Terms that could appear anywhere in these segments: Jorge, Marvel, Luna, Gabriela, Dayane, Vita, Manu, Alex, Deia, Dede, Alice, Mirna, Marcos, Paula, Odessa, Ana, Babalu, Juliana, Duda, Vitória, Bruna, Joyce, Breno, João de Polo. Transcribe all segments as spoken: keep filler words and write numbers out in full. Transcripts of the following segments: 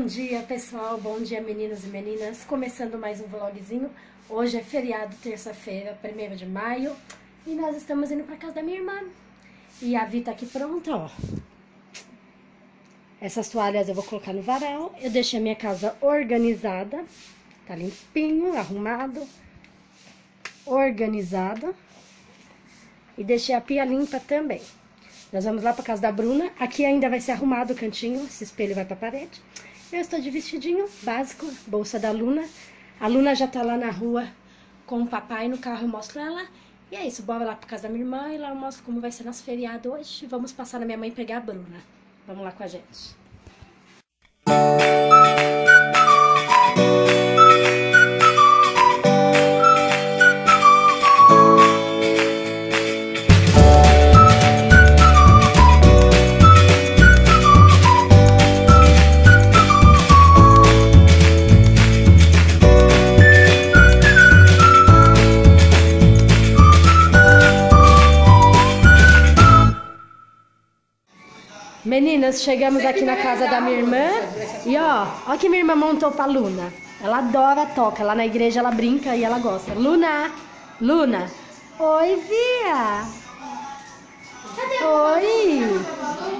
Bom dia, pessoal. Bom dia, meninos e meninas. Começando mais um vlogzinho. Hoje é feriado, terça-feira, primeiro de maio. E nós estamos indo pra casa da minha irmã. E a Vita aqui pronta, ó. Essas toalhas eu vou colocar no varal. Eu deixei a minha casa organizada. Tá limpinho, arrumado. Organizado. E deixei a pia limpa também. Nós vamos lá pra casa da Bruna. Aqui ainda vai ser arrumado o cantinho. Esse espelho vai pra parede. Eu estou de vestidinho básico, bolsa da Luna. A Luna já tá lá na rua com o papai no carro, eu mostro ela. E é isso, bora lá pra casa da minha irmã e lá eu mostro como vai ser nosso feriado hoje. Vamos passar na minha mãe e pegar a Bruna. Vamos lá com a gente. Meninas, chegamos aqui na casa da minha irmã e ó, ó que minha irmã montou pra Luna. Ela adora, toca, lá na igreja ela brinca e ela gosta. Luna, Luna. Oi, Via. Oi.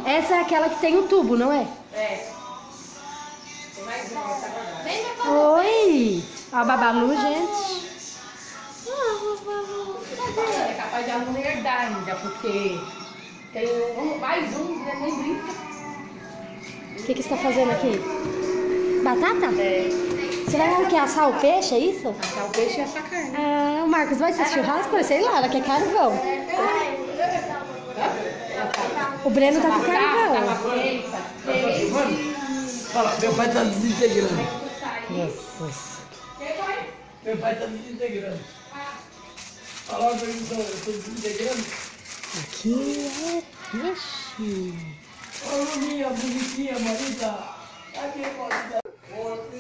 Essa é aquela que tem um tubo, não é? É. Oi. Ó a Babalu, gente. É capaz de ela não herdar ainda, porque... Tem um, mais um, né? Nem brinca. O que, que você tá fazendo aqui? Batata? É. Você vai o que? Assar o peixe, é isso? Assar o peixe e assar carne. Ah, o Marcos vai ser churrasco? Sei lá, ela quer carvão. O Breno tá com carvão. Fala, meu pai tá desintegrando. Nossa. Meu pai tá desintegrando. Fala, meu irmão, eu tô desintegrando. Aqui é peixe.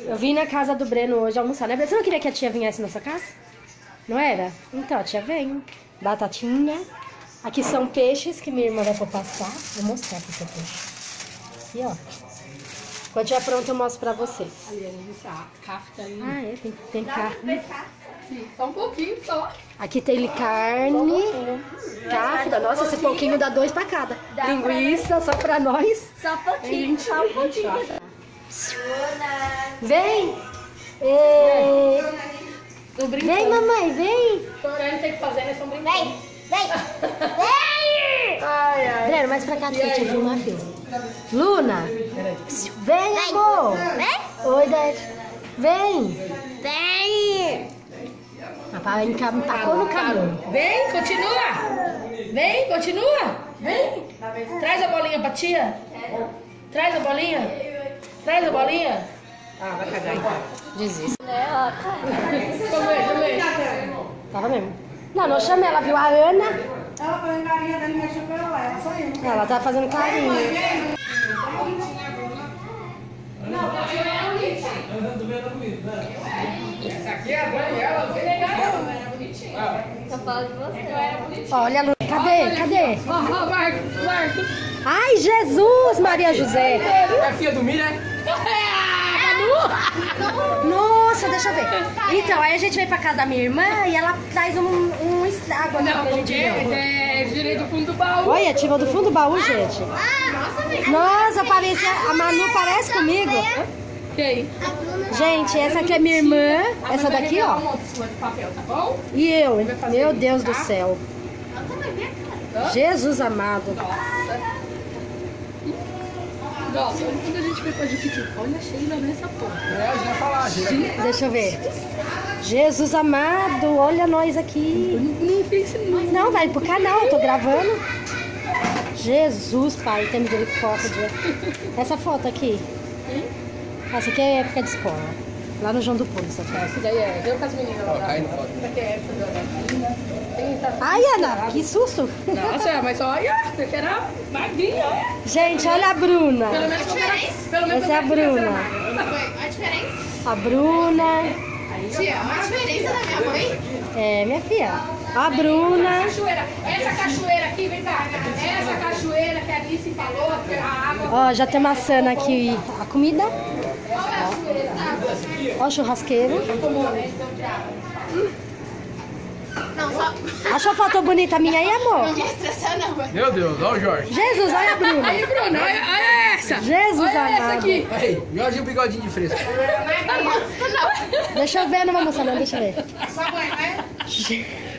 Eu vim na casa do Breno hoje almoçar, né? Você não queria que a tia viesse na sua casa? Não era? Então a tia vem. Batatinha. Aqui são peixes que minha irmã vai passar. Vou mostrar pra você peixe. E ó. Quando tiver pronto eu mostro pra vocês. Ah, é? Tem, tem carne. Só um pouquinho, só. Aqui tem carne, um café, nossa, esse pouquinho dá dois pra cada. Dá linguiça, pra só pra nós. Só um pouquinho, só um pouquinho. Vem! É... Vem, mamãe, vem! Não tem o que fazer, né? Só um brinquedo. Vem, vem! Vem! Ai, ai. Breno, mais pra cá, que eu te vi uma filha. Luna! Vem, amor! Vem! Oi, Dede! Vem! Vem! Papai empacou no caminho. Vem, continua. Vem, continua. Vem. Traz a bolinha pra tia. Traz a bolinha. Traz a bolinha. Ah, vai cagar embora. Desiste. Tava mesmo. Não, não chamei. Ela viu a Ana. Ela fazendo carinha da minha chupela. Ela tá fazendo carinha. Não, tá chorando, gente. Essa aqui é a Gabriela, vem legal. Ela era bonitinha. Só fala de você. Ela era bonitinha. Olha, Luna, cadê? Cadê? Ó, ó, Marcos, Marcos. Ai, Jesus, Maria José. É a filha do Mirna, né? Nossa, deixa eu ver. Então, aí a gente vem pra casa da minha irmã e ela traz um, um água. Não, pra gente é, é, tirei do fundo do baú. Olha, tirou do fundo do baú, gente. Nossa, parece, a Manu parece comigo. Quem? Gente, essa aqui é minha irmã. Essa daqui, ó. E eu, meu Deus do céu. Jesus amado. Nossa, quando a gente foi pra Jupiter, olha a Sheila nessa porta. É, já falar, gente. Deixa eu ver. Jesus amado, olha nós aqui. Não pense muito. Não, vai pro canal, eu tô gravando. Jesus, pai, tem misericórdia. Essa foto aqui. Essa aqui é época de escola. Lá no João de Polo, essa foto. Essa daí é. Deu com as meninas lá. Essa aqui é época da Ai, Ana, que susto! Nossa, mas olha, você era magrinha, olha! Gente, olha a Bruna! Pelo menos a diferença! Pelo menos essa é a Bruna! A diferença! A Bruna! Tia, a diferença da minha mãe? É, minha filha! A Bruna! Essa cachoeira aqui, vem cá! Essa cachoeira que a Alice falou, a água... Ó, já tem maçã aqui, a comida... Ó, a churrasqueira. Não, só... Achou a foto bonita minha aí, amor? Não me estressar, não. Meu Deus, olha o Jorge. Jesus, olha a Bruna. Aí, Bruna, olha, olha essa. Jesus, olha amado. Essa aqui. Aí, Jorge e o bigodinho de fresco. Não, não, não. Deixa eu ver, não vou mostrar, não, deixa eu ver. Só vai, né?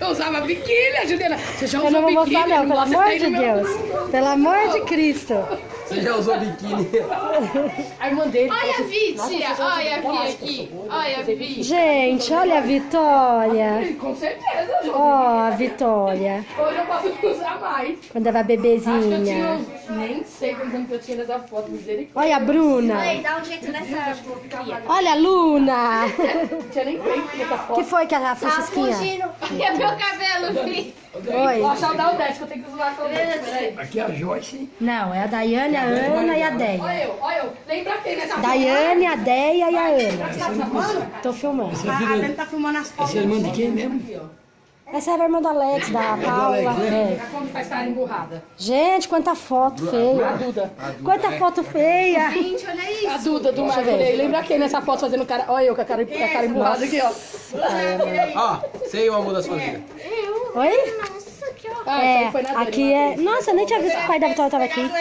Eu usava biquíni, Juliana. Você já usou biquíni? Eu não vou mostrar, não, pelo amor de Deus. Pelo amor de Cristo. Você já usou biquíni? A irmã dele. Olha a Vitória, olha a Vi aqui. Olha a Vi. Gente, olha a Vitória. Com certeza, Juliana. Ó, a Vitória. Hoje eu posso usar mais. Quando ela é bebezinha. Nem sei quantos anos eu tinha nessa foto. Olha a Bruna. Dá um jeito nessa. Olha a Luna. Tinha nem feito nessa foto. Que foi que ela fez esquinha? É meu cabelo, filho. Oi. Vou achar o da Odessa, que eu tenho que usar com ele. Aqui é a Joyce. Não, é a Dayane, a Ana e a Deia. Olha eu, olha eu. Lembra quem nessa foto? Dayane, a Deia e a Ana. Tô filmando. A Ana tá filmando as fotos. Essa é a irmã de quem mesmo? Essa era a irmã da Alex, da Paula. É. Gente, quanta foto feia. A Duda. Quanta foto feia. Gente, olha isso. A Duda do Marvel. Lembra quem nessa foto fazendo cara... Olha eu com a cara, com a cara emburrada aqui, ó. Ó, sei o amor da sua vida. Oi? Nossa, que horror. É, aqui é... Nossa, eu nem tinha visto que o pai da Vitória tava aqui.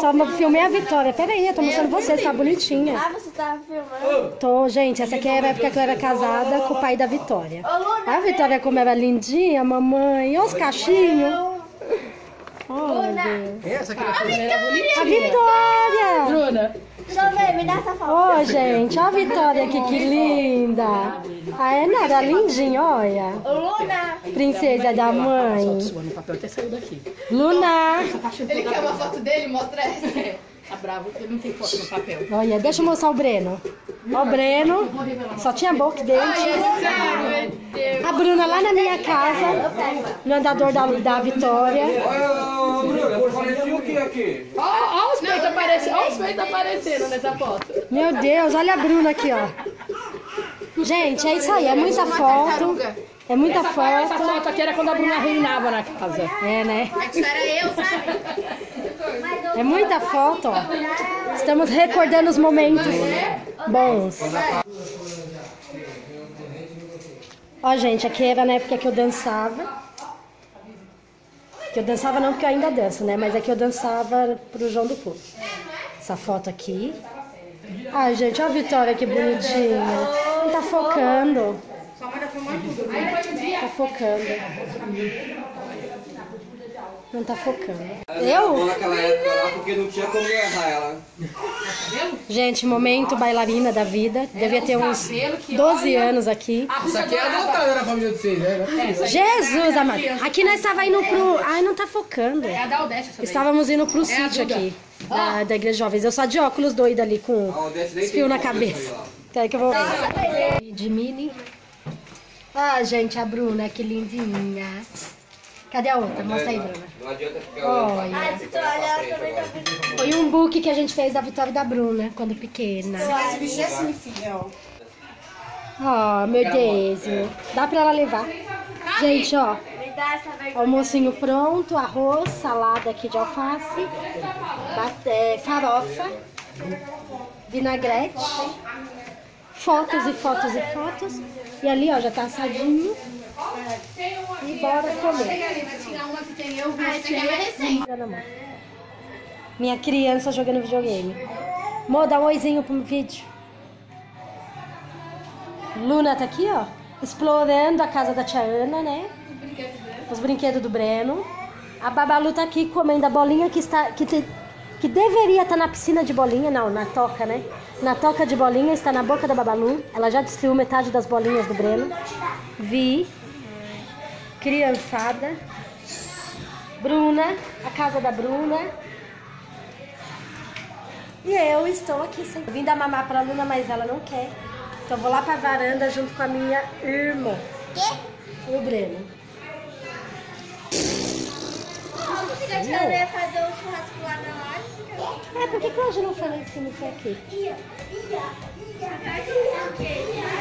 Só filmei a Vitória. Pera aí, eu tô mostrando você, você tá bonitinha. Ah, você tava filmando? Tô, gente, essa aqui é a época que eu era casada com o pai da Vitória. A Vitória, como era lindinha, mamãe. Olha os cachinhos. Olha. Essa aqui era bonitinha. A Vitória! Bruna. Bruna, me dá essa foto. Ó, gente, olha a Vitória aqui, que linda. Ah, é nada, lindinha, olha. Luna. Princesa da mãe. Luna. Ele quer uma foto dele, mostra essa. Tá bravo, ele não tem foto no papel. Olha, deixa eu mostrar o Breno. Ó o Breno, só tinha boca e dente. A Bruna lá na minha casa, no andador da, da Vitória. Olha os peitos aparecendo, olha os peitos aparecendo nessa foto. Meu Deus, olha a Bruna aqui, ó. Gente, é isso aí, é muita foto, é muita essa foto. Essa foto aqui era quando a Bruna reinava na casa. É, né? Isso era eu, sabe? É muita foto, ó. Estamos recordando os momentos bons. Ó, gente, aqui era na época que eu dançava. Que eu dançava não, porque eu ainda danço, né? Mas aqui eu dançava pro João de Polo. Essa foto aqui. Ai, gente, olha a Vitória que bonitinha. Não tá focando. Tá focando. Não tá focando. Eu? Gente, momento bailarina da vida. Devia ter uns doze anos aqui. Isso aqui é adotada na família de vocês, né? Jesus, amado. Aqui nós estávamos indo pro... Ai, não tá focando. Estávamos indo pro sítio aqui. Da, da igreja de jovens. Eu só de óculos doida ali com fio na cabeça. Até aí que eu vou... De mini. Ah, gente, a Bruna, que lindinha. Cadê a outra? Mostra aí, Bruna. Não adianta ficar olhando. Olha. Foi um book que a gente fez da Vitória e da Bruna, quando pequena. Esse bicho é assim, filho. Oh, meu Deus. Dá pra ela levar. Gente, ó. Almocinho pronto, arroz, salada aqui de alface, bate, farofa, vinagrete, fotos e fotos e fotos. E ali, ó, já tá assadinho. E bora comer. Minha criança jogando videogame. Mô, dá um oizinho pro vídeo. Luna tá aqui, ó, explorando a casa da tia Ana, né? Os brinquedos do Breno. A Babalu tá aqui comendo a bolinha que, está, que, te, que deveria estar na piscina de bolinha. Não, na toca, né? Na toca de bolinha, está na boca da Babalu. Ela já destruiu metade das bolinhas do Breno. Vi. Criançada. Bruna. A casa da Bruna. E eu estou aqui sem... Vim dar mamar pra Luna, mas ela não quer. Então vou lá pra varanda junto com a minha irmã. E o Breno. Eu ia fazer um churrasco lá na loja. É, por que hoje não falei que não foi aqui? Ia, ia, ia.